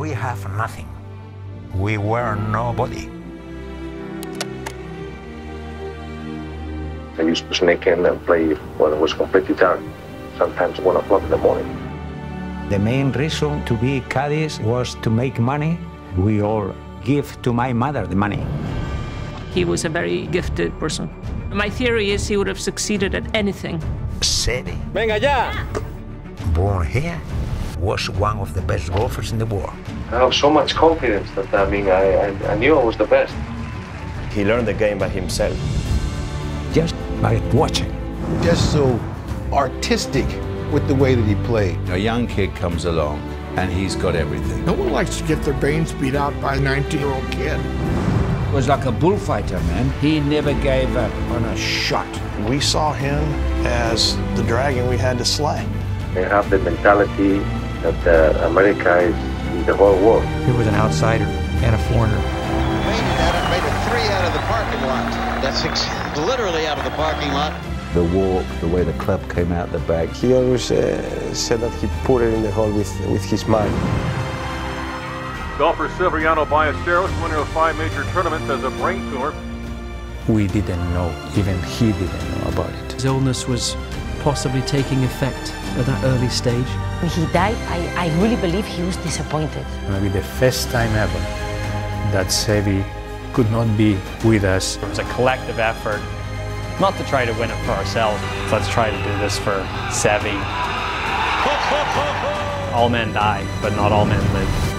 we have nothing. We were nobody. I used to sneak in and play when I was completely dark, sometimes 1 o'clock in the morning. The main reason to be Cadis was to make money. We all give to my mother the money. He was a very gifted person. My theory is he would have succeeded at anything. Seri. Venga ya! Born here, was one of the best golfers in the world. I have so much confidence that, I knew I was the best. He learned the game by himself. Just by watching. Just so artistic with the way that he played. A young kid comes along and he's got everything. No one likes to get their brains beat out by a 19-year-old kid. He was like a bullfighter, man. He never gave up on a shot. We saw him as the dragon we had to slay. They have the mentality that America is the whole world. He was an outsider and a foreigner. Made a three out of the parking lot. That's literally out of the parking lot. The walk, the way the club came out the back. He always said that he put it in the hole with his mind. Golfer Severiano Ballesteros, winner of 5 major tournaments, has a brain tumor. We didn't know, even he didn't know about it. His illness was possibly taking effect at that early stage. When he died, I really believe he was disappointed. Maybe the first time ever that Sevi could not be with us. It was a collective effort, not to try to win it for ourselves. Let's try to do this for Sevi. All men die, but not all men live.